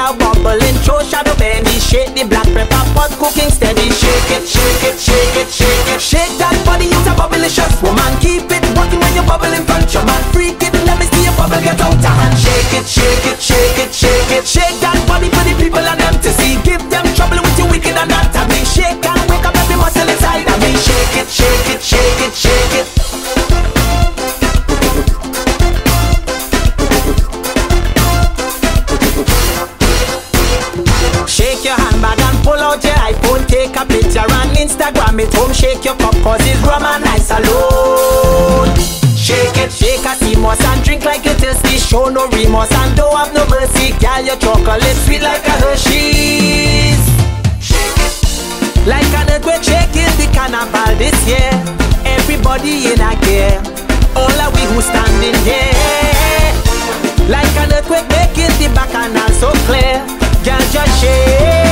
a wobbling, throw shadow baby. Shake the black pepper pot cooking steady. Shake it, shake it, shake it, shake it. Shake that body, it's a bubblicious woman. Keep it working when you're bubbling front your man. Freak it, let me see your bubble get out of hand. Shake it, shake it, shake it, shake it. Shake that body for the people and them to see. Give them trouble with your wicked anatomy. Shake and wake up every muscle inside of me. Shake it, shake it, shake it, shake it. Shake your handbag and pull out your iPhone. Take a picture and Instagram it home. Shake your cup cause it's rum and ice alone. Shake it, shake a seamless and drink like you're thirsty. Show no remorse and don't have no mercy. Girl, your chocolate sweet like a Hershey's. Shake it, like an earthquake shake is the carnival this year. Everybody in a gear, all of we who standing here. Like an earthquake making the bacchanal so clear. Girl, just shake.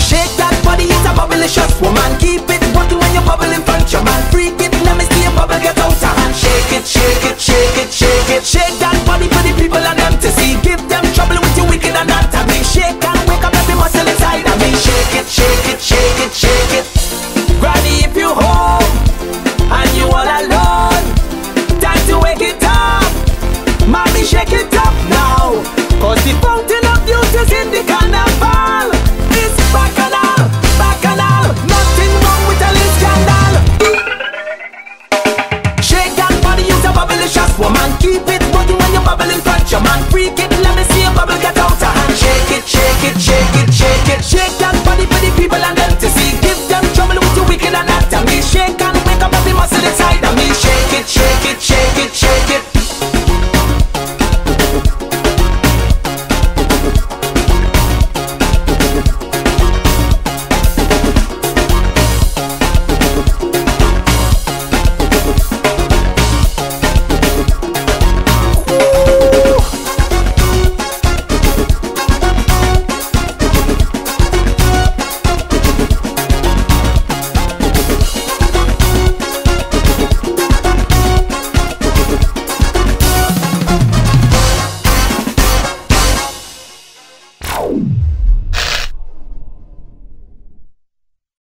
Shake that body, it's a bubblicious woman. Keep it working when you're bubbling front your man. Freak it, let me see your bubble get out of hand. Shake it, shake it, shake it, shake it. Shake that body for the people and them to see. Give them trouble with your wicked anatomy. Shake and wake up every muscle inside of me. Shake it, shake it, shake it, shake it. Granny, if you home and you all alone, time to wake it up. Mommy, shake it up now, cause the fountain of youth is in the car.